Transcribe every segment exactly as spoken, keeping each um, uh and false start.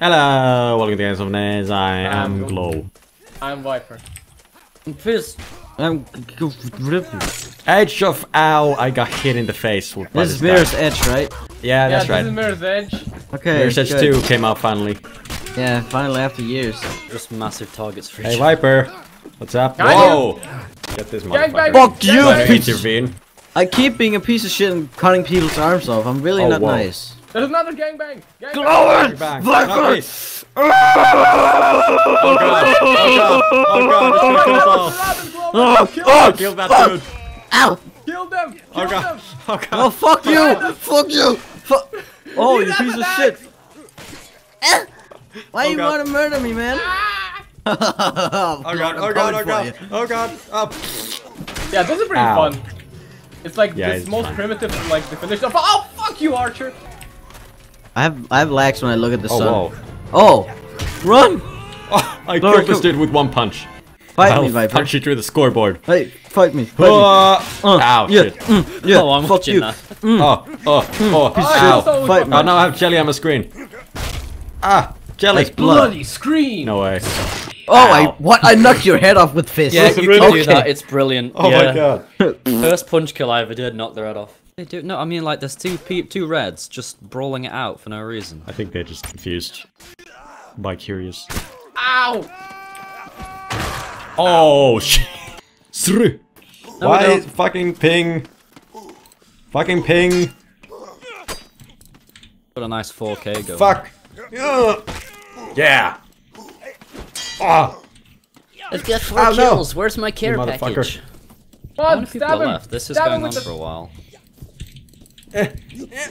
Hello, welcome to GameSomeNess. I am Glow. I'm Viper. I'm Pearce. I'm Rippie. Edge of ow! I got hit in the face. With this is Mirror's guy. Edge, right? Yeah, that's yeah, right. This is Mirror's Edge. Okay. Mirror's Edge good. two came out finally. Yeah, finally after years. Just massive targets for. Hey, Viper. What's up? Got Whoa! You. Get this motherfucker. Fuck you, bitch! I keep being a piece of shit and cutting people's arms off. I'm really oh, not whoa. nice. There's another gangbang! Glowing! Blacker! Oh god! Oh god! Oh god! Kill that dude! Ow! Kill them! Kill oh god! Oh god! Oh fuck you! Fuck you! Fuck! Oh, you piece of shit! Why you wanna murder me, man? Oh god! Oh god! Oh god! Oh god! Oh! Yeah, this is pretty fun. It's like yeah, this it's most fun. primitive, like the definition of. Oh fuck you, Archer! I have I have lags when I look at the oh, sun. Whoa. Oh, run! Oh, I Lord, killed this dude with one punch. Fight I'll me, Viper! Punch you through the scoreboard. Hey, fight me! Fight uh, me. Uh, ow! Yeah, shit! Mm, yeah, oh, I'm fuck you! That. Mm. Oh, oh, mm. oh! Ow! So fight me! Oh, now I have jelly on my screen. Ah, jelly! It's blood. Bloody screen! No way! Oh, Ow. I what? I knocked your head off with fists. Yeah, you really okay. do that. It's brilliant. Oh yeah. my god! First punch kill I ever did, knocked their head off. They do no. I mean, like there's two peep, two reds just brawling it out for no reason. I think they're just confused. By curious. Ow! Oh shit! Through. No, why is fucking ping? Fucking ping! Got a nice four K go. Fuck! Yeah! Yeah! Oh. I've got four oh, kills. No. Where's my care package? How many people are left? This is stab going on the... for a while. Eh, eh.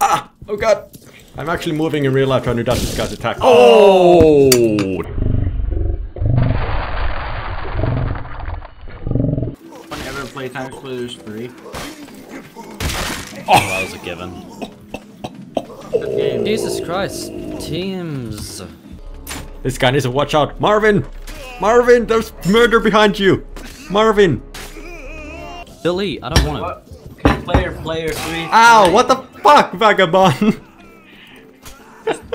Ah! Oh god! I'm actually moving in real life when Dust this guy's attack. Oh! Anyone ever play Timesplitters three? Oh, that was a given. Good game. Jesus Christ! Teams. This guy needs to watch out, Marvin! Marvin, there's murder behind you, Marvin. Delete. I don't want him. Okay, player, player three. Ow! Play. What the fuck, vagabond?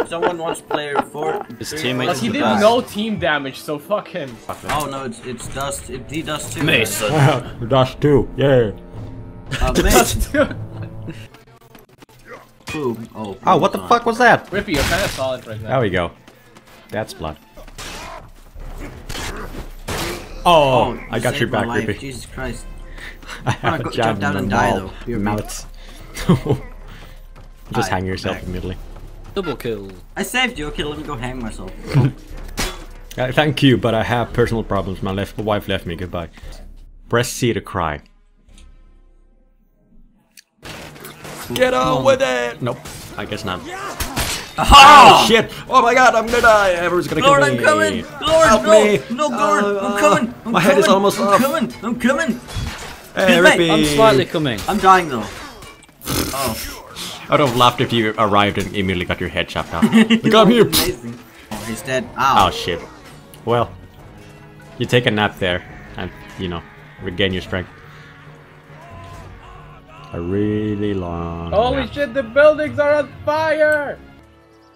Someone wants player four. His teammate. He did no team damage, so fuck him. Oh no, it's it's Dust. It D Dust two. Mason. Dust two. Yeah. Uh, Dust two. Boom. Oh. Oh, what the on. fuck was that? Rippie, you're kind of solid right now. There we go. That's blood. Oh, oh I got your back, Rippie. Jesus Christ. I have I'm a jab down and die though. Your mouth. Just I hang yourself back. immediately. Double kill. I saved you. Okay, let me go hang myself. uh, thank you, but I have personal problems. My left, my wife left me. Goodbye. Press C to cry. Get on with it. Nope. I guess not. Yeah. Oh, oh shit! Oh my god, I'm gonna die! Everyone's gonna Lord, kill me! Lord, I'm coming! Lord, Help no! Me. No, Lord! Uh, I'm coming! I'm my coming. head is almost I'm off! I'm coming! I'm coming! Hey, Rippie! I'm slightly coming. I'm dying though. Oh. I would have laughed if you arrived and immediately got your head chopped off. Look up here! Oh, he's dead. Ow. Oh shit. Well, you take a nap there and, you know, regain your strength. A really long Holy nap. shit, the buildings are on fire!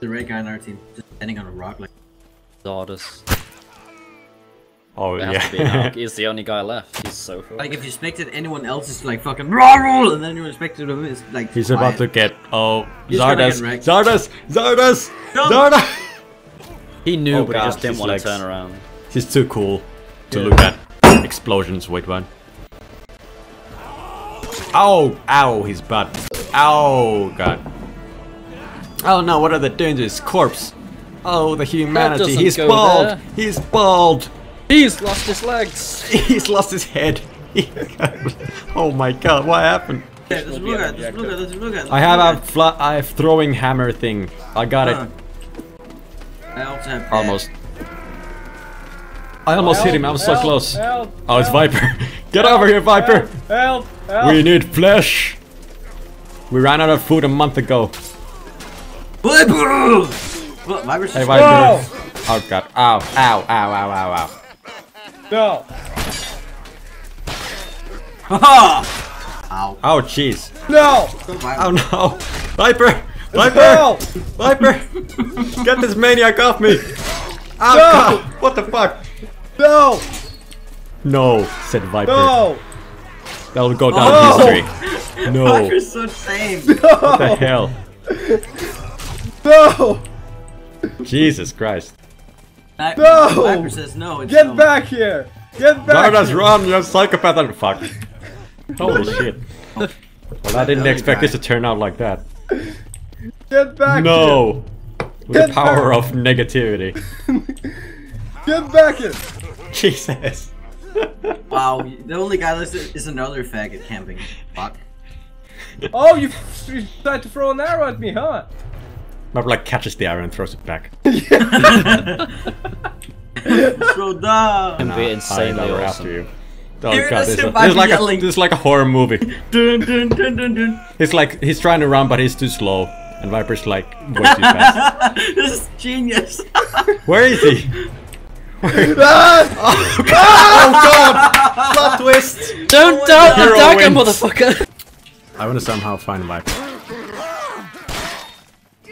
The red guy on our team just standing on a rock like Zardes. Oh there yeah, he's the only guy left. He's so full. Like if you expected anyone else is like fucking roll, and then you expected him is like he's quiet. about to get oh Zardes, Zardes, Zardes, Zardes. He knew, oh, but God, he just didn't want like, to turn around. He's too cool to yeah. look at explosions. Wait one. Ow! Ow! His butt. Ow! God. Oh no, what are they doing to his corpse? Oh, the humanity, he's bald! There. He's bald! He's lost his legs! He's lost his head! Oh my god, what happened? Yeah, this Luger, this Luger, this Luger. I have a fla I have throwing hammer thing. I got huh. it. I also have almost. I almost help, hit him, I was help, so close. Help, oh, it's help. Viper. Get help, over here, Viper! Help, help, help. We need flesh! We ran out of food a month ago. Well, Viper's hey, Viper. No. Oh god. Ow, ow, ow, ow, ow, ow. No. Haha! Ow. Oh jeez. No! Oh no! Viper! Viper! Viper! Get this maniac off me! Ow, no! God. What the fuck? No! No, said Viper. No! That'll go down oh. history. No. Viper's so tame. No. What the hell? No! Jesus Christ. Viper, no! Viper says no. It's Get no. back here! Get back! Darda's run, you're a psychopath and fuck. Holy shit. Well, I didn't expect this to turn out like that. Get back no. here! No! With the power of negativity. Get back here! Jesus. Wow, the only guy listed is another faggot camping. Fuck. Oh, you, you tried to throw an arrow at me, huh? Mabla like, catches the arrow and throws it back. Throw down! And we're insanely awesome. After you. Oh, Here God, this, is a, this, like a, this is like a horror movie. Dun, dun, dun, dun, dun. He's like, he's trying to run, but he's too slow. And Viper's like, way too fast. This is genius. Where is he? Where? Ah! Oh, God! Oh, God! Plot twist! Don't oh, doubt the dagger, motherfucker! I want to somehow find Viper.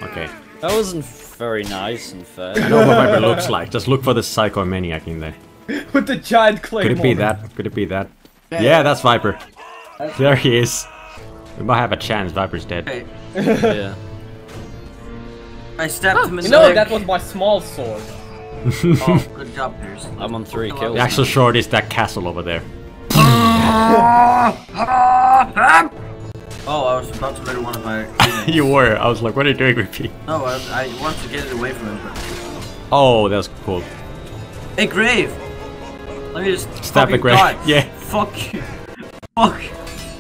Okay. That wasn't very nice and fair. I know what Viper looks like. Just look for the psycho maniac in there. With the giant claymore. Could it be that? Could it be that? Yeah, yeah that's Viper. That's there he is. We might have a chance. Viper's dead. Right. Yeah. I stabbed ah, him in the leg. No, that was my small sword. Oh, good job, Pearce. I'm on three kills. The actual sword is that castle over there. Oh, I was about to ready one of my. You were. I was like, what are you doing, Rippie? No, I, I want to get it away from him. But... Oh, that's cool. Hey, grave. Let me just stab the grave. Die. Yeah. Fuck you. Fuck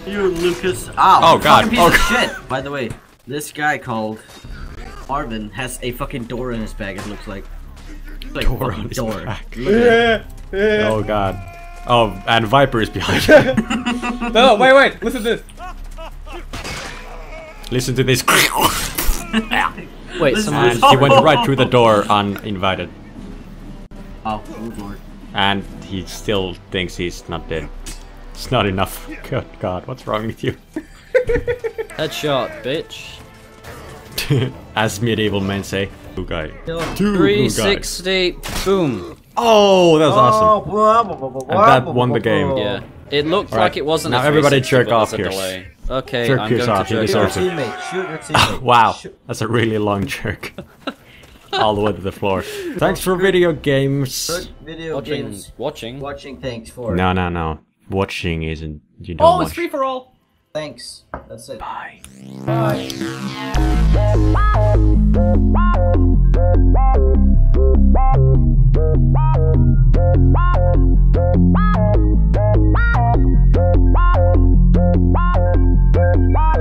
you, Lucas. Ow. Oh god. Piece oh, of god. Shit. By the way, this guy called Marvin has a fucking door in his bag. It looks like. Like door on his door. Back. Yeah. Yeah. Oh god. Oh, and Viper is behind you. No, wait, wait. Listen to this. Listen to this. Wait. Someone. He went right through the door uninvited. Oh, oh lord. And he still thinks he's not dead. It's not enough. Good god, what's wrong with you? Headshot, bitch. As medieval men say. Two guy. three sixty, boom. Oh, that was awesome. Oh, and that won the game. Yeah. It looked right. like it wasn't now a everybody jerk off here. Okay, jerk I'm going off. to jerk Shoot your teammate. Shoot your teammate. Wow, Shoot. that's a really long jerk. All the way to the floor. Thanks for video games. Good video watching, games. Watching. Watching, thanks for. No, no, no. Watching isn't. You don't oh, watch. It's free for all. Thanks. That's it. Bye. Bye. Bye.